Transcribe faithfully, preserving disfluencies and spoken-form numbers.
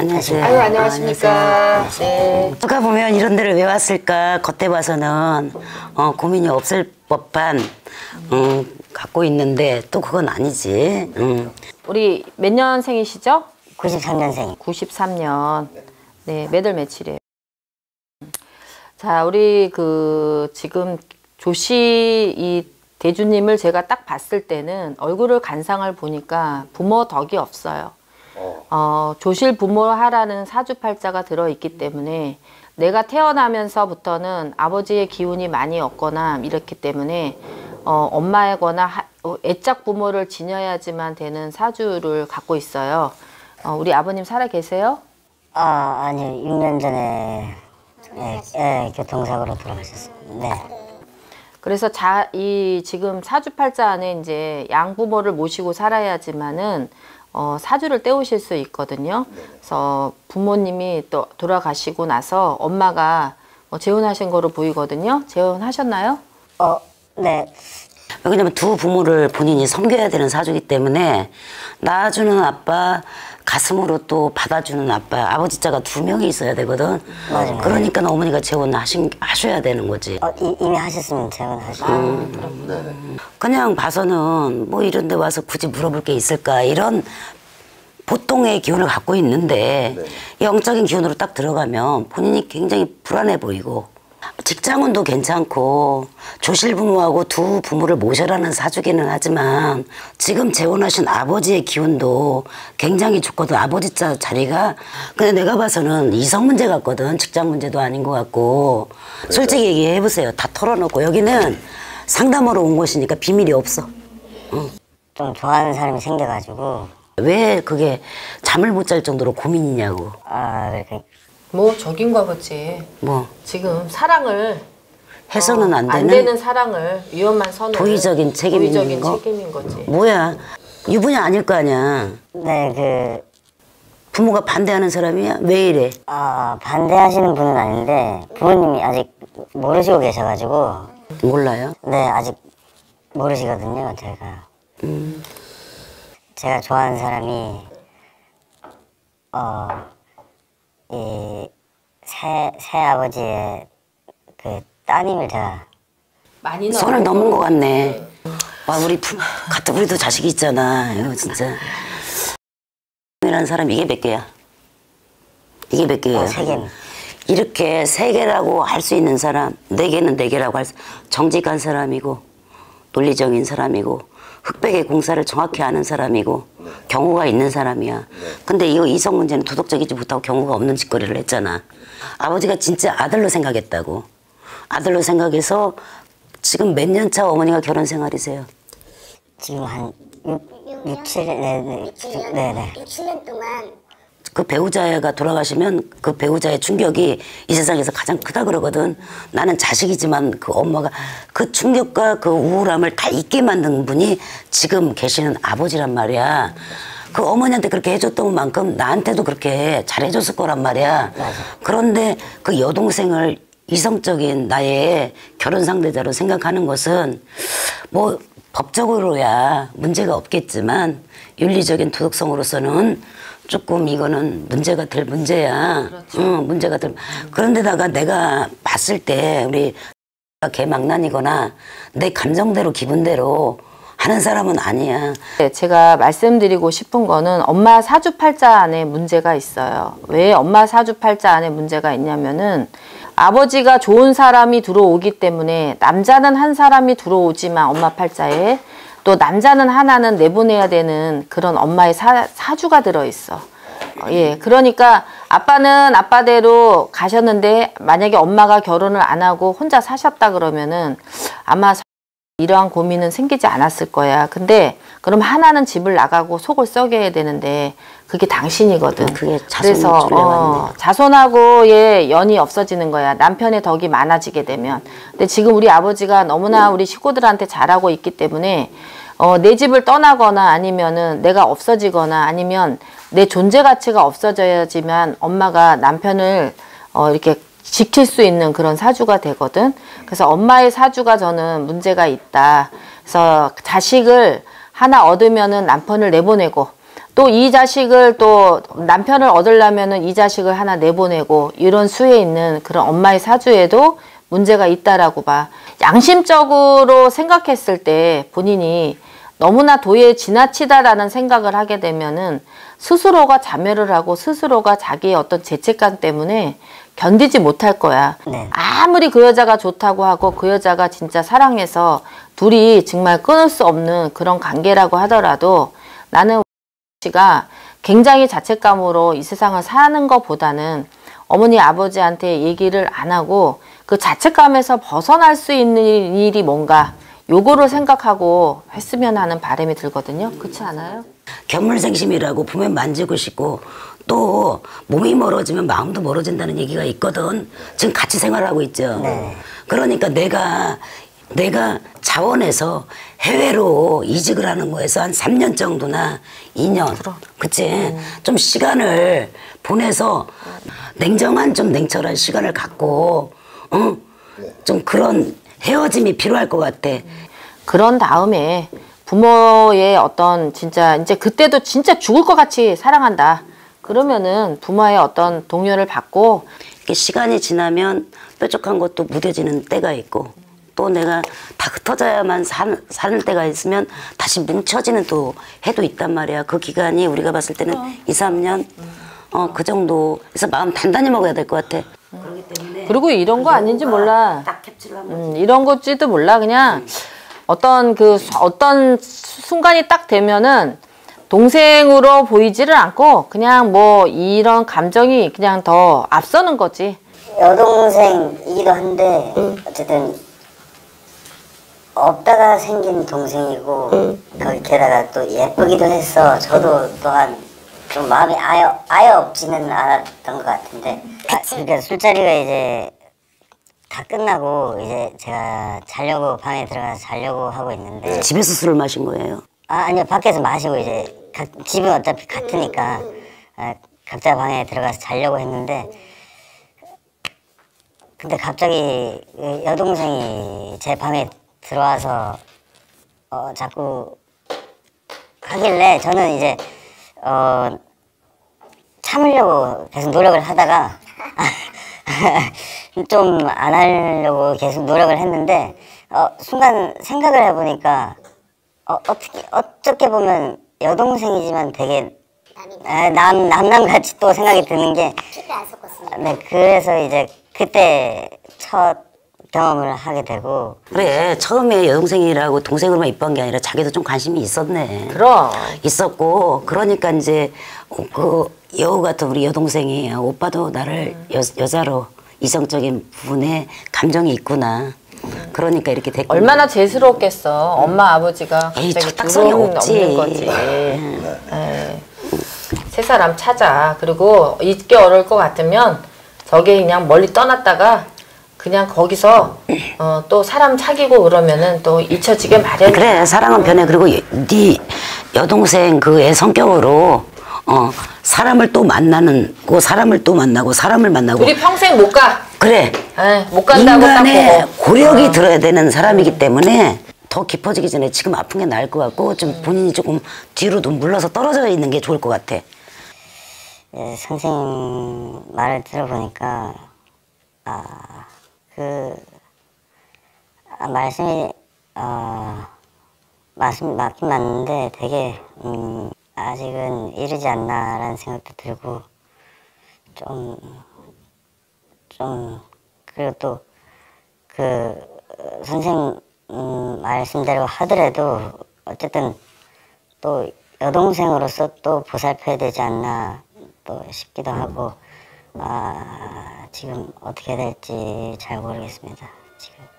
안녕하세요. 아유, 안녕하십니까. 안녕하세요. 네. 누가 보면 이런 데를 왜 왔을까, 겉에 봐서는 어, 고민이 없을 법한 음, 갖고 있는데 또 그건 아니지. 음. 우리 몇 년생이시죠? 구십삼 년생. 구십삼 년. 네, 몇월 며칠이에요? 자, 우리 그 지금 조씨 이 대주님을 제가 딱 봤을 때는 얼굴을 간상을 보니까 부모 덕이 없어요. 어, 조실 부모하라는 사주팔자가 들어있기 때문에 내가 태어나면서부터는 아버지의 기운이 많이 없거나 이렇기 때문에 어, 엄마이거나 애짝 부모를 지녀야지만 되는 사주를 갖고 있어요. 어, 우리 아버님 살아 계세요? 아, 아니, 육 년 전에 예, 예, 교통사고로 돌아가셨어요. 네. 그래서 자, 이 지금 사주팔자 안에 이제 양부모를 모시고 살아야지만은 어, 사주를 떼우실 수 있거든요. 그래서 부모님이 또 돌아가시고 나서 엄마가 어, 재혼하신 거로 보이거든요. 재혼하셨나요? 어, 네. 왜냐면 두 부모를 본인이 섬겨야 되는 사주이기 때문에 낳아주는 아빠, 가슴으로 또 받아주는 아빠, 아버지 자가 두 명이 있어야 되거든. 맞아요. 그러니까 어머니가 재혼하신, 하셔야 되는 거지. 어, 이, 이미 하셨으면 재혼하시고. 음, 음. 그냥 봐서는 뭐 이런 데 와서 굳이 물어볼 게 있을까, 이런 보통의 기운을 갖고 있는데 네. 영적인 기운으로 딱 들어가면 본인이 굉장히 불안해 보이고, 직장운도 괜찮고 조실부모하고 두 부모를 모셔라는 사주기는 하지만 지금 재혼하신 아버지의 기운도 굉장히 좋거든. 아버지 자 자리가 근데 내가 봐서는 이성 문제 같거든. 직장 문제도 아닌 것 같고. 그러니까. 솔직히 얘기해보세요. 다 털어놓고. 여기는 상담하러 온 곳이니까 비밀이 없어. 응. 좀 좋아하는 사람이 생겨가지고 왜 그게 잠을 못 잘 정도로 고민이냐고. 아, 그래. 뭐 적인가 보지. 뭐 지금 사랑을 해서는 어, 안 되는 안 되는 사랑을 위험한 선을 도의적인 책임 도의적인 거? 책임인 거지. 뭐야, 유부녀 아닐 거 아니야. 네, 그 부모가 반대하는 사람이야? 왜 이래? 아, 반대하시는 분은 아닌데 부모님이 아직 모르시고 계셔가지고. 몰라요? 네, 아직 모르시거든요. 제가 음. 제가 좋아하는 사람이 어. 이 새, 새아버지의 그 따님을 제가 많이 손을 넘은 것 같네. 와, 우리 같은 우리도 자식이 있잖아. 이거 진짜 이라는 사람 이게 몇 개야? 이게 몇 개예요? 어, 세 개. 이렇게 세 개라고 할 수 있는 사람, 네 개는 네 개라고 할 수, 정직한 사람이고 논리적인 사람이고 흑백의 공사를 정확히 아는 사람이고 경우가 있는 사람이야. 근데 이거 이성 문제는 도덕적이지 못하고 경우가 없는 짓거리를 했잖아. 아버지가 진짜 아들로 생각했다고. 아들로 생각해서 지금 몇 년 차 어머니가 결혼 생활이세요? 지금 한 육, 칠 년. 네네. 네네. 육, 칠 년 동안. 그 배우자가 돌아가시면 그 배우자의 충격이 이 세상에서 가장 크다 그러거든. 나는 자식이지만 그 엄마가 그 충격과 그 우울함을 다 잊게 만든 분이 지금 계시는 아버지란 말이야. 그 어머니한테 그렇게 해줬던 만큼 나한테도 그렇게 잘해줬을 거란 말이야. 그런데 그 여동생을 이성적인 나의 결혼 상대자로 생각하는 것은 뭐 법적으로야 문제가 없겠지만 윤리적인 도덕성으로서는 조금 이거는 문제가 될 문제야. 그렇죠. 응, 문제가 될. 그런데다가 내가 봤을 때 우리 개망난이거나 내 감정대로 기분대로 하는 사람은 아니야. 제가 말씀드리고 싶은 거는 엄마 사주팔자 안에 문제가 있어요. 왜 엄마 사주팔자 안에 문제가 있냐면은 아버지가 좋은 사람이 들어오기 때문에 남자는 한 사람이 들어오지만 엄마 팔자에 또 남자는 하나는 내보내야 되는 그런 엄마의 사, 사주가 들어있어. 어, 예, 그러니까 아빠는 아빠대로 가셨는데 만약에 엄마가 결혼을 안 하고 혼자 사셨다 그러면은 아마 이러한 고민은 생기지 않았을 거야. 근데 그럼 하나는 집을 나가고 속을 썩여야 되는데 그게 당신이거든. 그게 그래서 어, 자손하고의 연이 없어지는 거야. 남편의 덕이 많아지게 되면. 근데 지금 우리 아버지가 너무나 우리 식구들한테 잘하고 있기 때문에 어, 내 집을 떠나거나 아니면은 내가 없어지거나 아니면 내 존재 가치가 없어져야지만 엄마가 남편을 어, 이렇게 지킬 수 있는 그런 사주가 되거든. 그래서 엄마의 사주가 저는 문제가 있다. 그래서 자식을 하나 얻으면은 남편을 내보내고 또 이 자식을 또 남편을 얻으려면은 이 자식을 하나 내보내고 이런 수에 있는 그런 엄마의 사주에도 문제가 있다라고 봐. 양심적으로 생각했을 때 본인이 너무나 도에 지나치다라는 생각을 하게 되면은 스스로가 자멸을 하고 스스로가 자기의 어떤 죄책감 때문에 견디지 못할 거야. 네. 아무리 그 여자가 좋다고 하고 그 여자가 진짜 사랑해서 둘이 정말 끊을 수 없는 그런 관계라고 하더라도 나는 씨가 굉장히 자책감으로 이 세상을 사는 것보다는 어머니 아버지한테 얘기를 안 하고 그 자책감에서 벗어날 수 있는 일이 뭔가 요거를 생각하고 했으면 하는 바람이 들거든요. 그렇지 않아요? 견물생심이라고 보면 만지고 싶고 또 몸이 멀어지면 마음도 멀어진다는 얘기가 있거든. 지금 같이 생활하고 있죠. 네. 그러니까 내가 내가 자원해서 해외로 이직을 하는 거에서 한 삼 년 정도나 이 년 그럼. 그치? 음. 좀 시간을 보내서 냉정한 좀 냉철한 시간을 갖고 어? 네. 좀 그런 헤어짐이 필요할 것 같아. 그런 다음에 부모의 어떤 진짜 이제 그때도 진짜 죽을 것 같이 사랑한다 그러면은 부모의 어떤 동요를 받고 이렇게 시간이 지나면 뾰족한 것도 무뎌지는 때가 있고 또 내가 다 흩어져야만 사는, 사는 때가 있으면 다시 뭉쳐지는 또 해도 있단 말이야. 그 기간이 우리가 봤을 때는 어. 이, 삼 년 어, 그 정도에서 마음 단단히 먹어야 될 것 같아. 그렇기 때문에 그리고 이런 거 아닌지 몰라. 딱 캡슐로 음, 이런 거지도 몰라. 그냥 음. 어떤 그 어떤 순간이 딱 되면은 동생으로 보이지를 않고 그냥 뭐 이런 감정이 그냥 더 앞서는 거지. 여동생이기도 한데 음. 어쨌든 없다가 생긴 동생이고 음. 거기 게다가 또 예쁘기도 했어. 저도 또한 좀 마음이 아예, 아예 없지는 않았던 것 같은데. 그러니까 술자리가 이제 다 끝나고 이제 제가 자려고 방에 들어가서 자려고 하고 있는데. 집에서 술을 마신 거예요? 아, 아니요. 밖에서 마시고 이제 가, 집은 어차피 같으니까 아, 각자 방에 들어가서 자려고 했는데 근데 갑자기 여동생이 제 방에 들어와서 어, 자꾸 하길래 저는 이제 어 참으려고 계속 노력을 하다가 좀 안 하려고 계속 노력을 했는데 어 순간 생각을 해보니까 어 어떻게 어떻게 보면 여동생이지만 되게 남 남남같이 또 생각이 드는 게 네 그래서 이제 그때 첫 경험을 하게 되고. 그래 처음에 여동생이라고 동생으로만 입한 게 아니라 자기도 좀 관심이 있었네. 그럼 있었고 그러니까 이제 그 여우 같은 우리 여동생이 오빠도 나를 음. 여, 여자로 이성적인 부분에 감정이 있구나. 음. 그러니까 이렇게 됐고 얼마나 재수롭겠어. 음. 엄마 아버지가 에이 적당성이 없지. 거지. 네. 세 사람 찾아. 그리고 잊기 어려울 것 같으면 저게 그냥 멀리 떠났다가 그냥 거기서 어, 또 사람 사귀고 그러면은 또 잊혀지게 마련. 그래 사랑은 변해. 그리고 여, 네 여동생 그의 성격으로 어 사람을 또 만나는 고 사람을 또 만나고 사람을 만나고 우리 평생 못 가. 그래 에이, 못 간다고 인간의 고역이 어. 들어야 되는 사람이기 때문에 더 깊어지기 전에 지금 아픈 게 나을 것 같고 좀 음. 본인이 조금 뒤로 좀 물러서 떨어져 있는 게 좋을 것 같아. 예, 선생님 말을 들어보니까 아. 그 아, 말씀이 어 말씀 맞긴 맞는데 되게 음, 아직은 이르지 않나라는 생각도 들고 좀 좀 그리고 또 그 선생님 음, 말씀대로 하더라도 어쨌든 또 여동생으로서 또 보살펴야 되지 않나 또 싶기도 하고. 아 지금 어떻게 될지 잘 모르겠습니다. 지금.